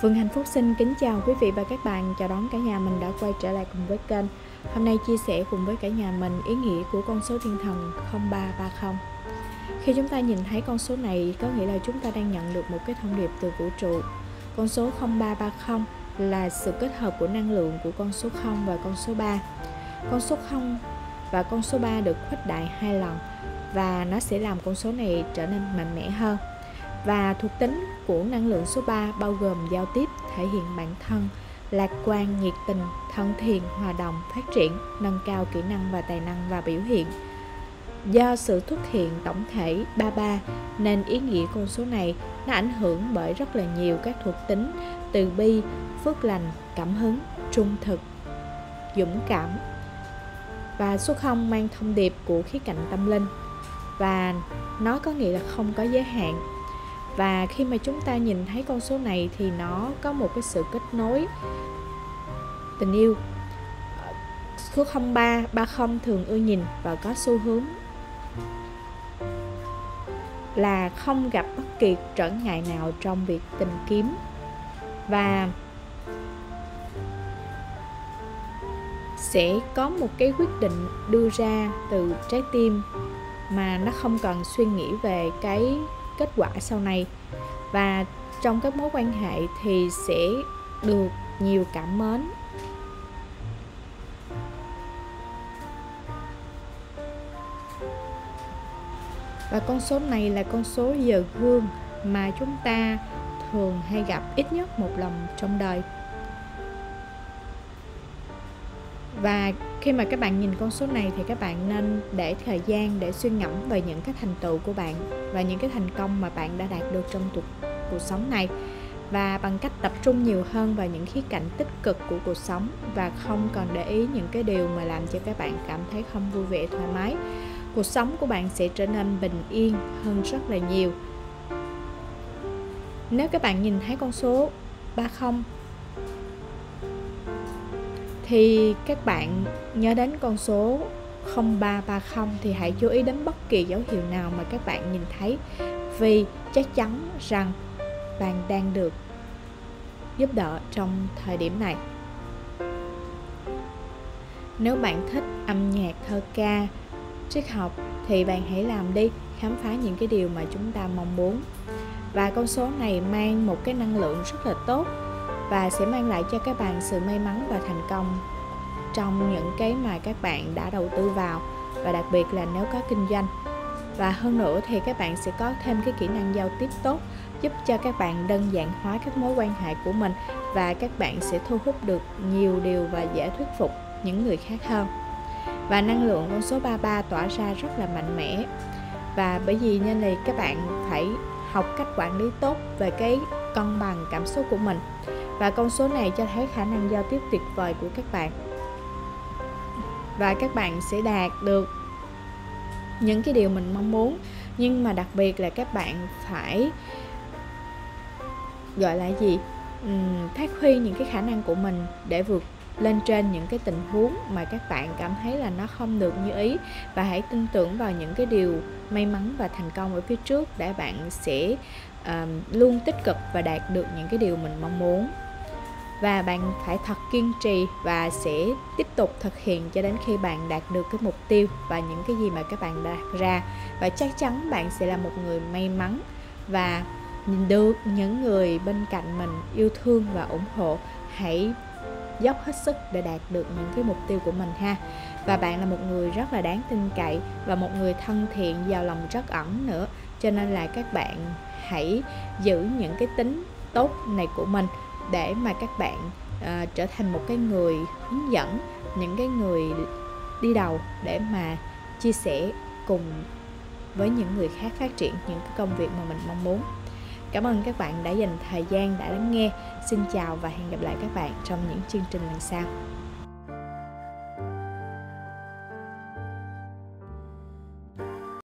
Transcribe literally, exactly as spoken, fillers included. Vườn Hạnh Phúc xin kính chào quý vị và các bạn, chào đón cả nhà mình đã quay trở lại cùng với kênh. Hôm nay chia sẻ cùng với cả nhà mình ý nghĩa của con số thiên thần không ba ba không. Khi chúng ta nhìn thấy con số này có nghĩa là chúng ta đang nhận được một cái thông điệp từ vũ trụ. Con số không ba ba không là sự kết hợp của năng lượng của con số không và con số ba. Con số không và con số ba được khuếch đại hai lần và nó sẽ làm con số này trở nên mạnh mẽ hơn. Và thuộc tính của năng lượng số ba bao gồm giao tiếp, thể hiện bản thân, lạc quan, nhiệt tình, thân thiện, hòa đồng, phát triển, nâng cao kỹ năng và tài năng và biểu hiện. Do sự xuất hiện tổng thể ba ba nên ý nghĩa con số này nó ảnh hưởng bởi rất là nhiều các thuộc tính từ bi, phước lành, cảm hứng, trung thực, dũng cảm. Và số không mang thông điệp của khía cạnh tâm linh và nó có nghĩa là không có giới hạn. Và khi mà chúng ta nhìn thấy con số này thì nó có một cái sự kết nối tình yêu. Số không ba ba không thường ưa nhìn và có xu hướng là không gặp bất kỳ trở ngại nào trong việc tìm kiếm. Và sẽ có một cái quyết định đưa ra từ trái tim mà nó không cần suy nghĩ về cái kết quả sau này. Và trong các mối quan hệ thì sẽ được nhiều cảm mến. Và con số này là con số giờ gương mà chúng ta thường hay gặp ít nhất một lần trong đời. Và khi mà các bạn nhìn con số này thì các bạn nên để thời gian để suy ngẫm về những cái thành tựu của bạn và những cái thành công mà bạn đã đạt được trong cuộc sống này, và bằng cách tập trung nhiều hơn vào những khía cạnh tích cực của cuộc sống và không còn để ý những cái điều mà làm cho các bạn cảm thấy không vui vẻ, thoải mái. Cuộc sống của bạn sẽ trở nên bình yên hơn rất là nhiều. Nếu các bạn nhìn thấy con số ba mươi thì các bạn nhớ đến con số không ba ba không thì hãy chú ý đến bất kỳ dấu hiệu nào mà các bạn nhìn thấy, vì chắc chắn rằng bạn đang được giúp đỡ trong thời điểm này. Nếu bạn thích âm nhạc, thơ ca, triết học thì bạn hãy làm đi, khám phá những cái điều mà chúng ta mong muốn. Và con số này mang một cái năng lượng rất là tốt và sẽ mang lại cho các bạn sự may mắn và thành công trong những cái mà các bạn đã đầu tư vào, và đặc biệt là nếu có kinh doanh. Và hơn nữa thì các bạn sẽ có thêm cái kỹ năng giao tiếp tốt, giúp cho các bạn đơn giản hóa các mối quan hệ của mình và các bạn sẽ thu hút được nhiều điều và dễ thuyết phục những người khác hơn. Và năng lượng con số ba mươi ba tỏa ra rất là mạnh mẽ, và bởi vì nên là các bạn phải học cách quản lý tốt về cái cân bằng cảm xúc của mình. Và con số này cho thấy khả năng giao tiếp tuyệt vời của các bạn. Và các bạn sẽ đạt được những cái điều mình mong muốn. Nhưng mà đặc biệt là các bạn phải gọi là gì? Ừ, phát huy những cái khả năng của mình để vượt lên trên những cái tình huống mà các bạn cảm thấy là nó không được như ý. Và hãy tin tưởng vào những cái điều may mắn và thành công ở phía trước để bạn sẽ uh, luôn tích cực và đạt được những cái điều mình mong muốn. Và bạn phải thật kiên trì và sẽ tiếp tục thực hiện cho đến khi bạn đạt được cái mục tiêu và những cái gì mà các bạn đã đặt ra. Và chắc chắn bạn sẽ là một người may mắn và nhìn được những người bên cạnh mình yêu thương và ủng hộ. Hãy dốc hết sức để đạt được những cái mục tiêu của mình ha. Và bạn là một người rất là đáng tin cậy và một người thân thiện, giàu lòng trắc ẩn nữa. Cho nên là các bạn hãy giữ những cái tính tốt này của mình để mà các bạn uh, trở thành một cái người hướng dẫn, những cái người đi đầu để mà chia sẻ cùng với những người khác phát triển những cái công việc mà mình mong muốn. Cảm ơn các bạn đã dành thời gian đã lắng nghe. Xin chào và hẹn gặp lại các bạn trong những chương trình lần sau.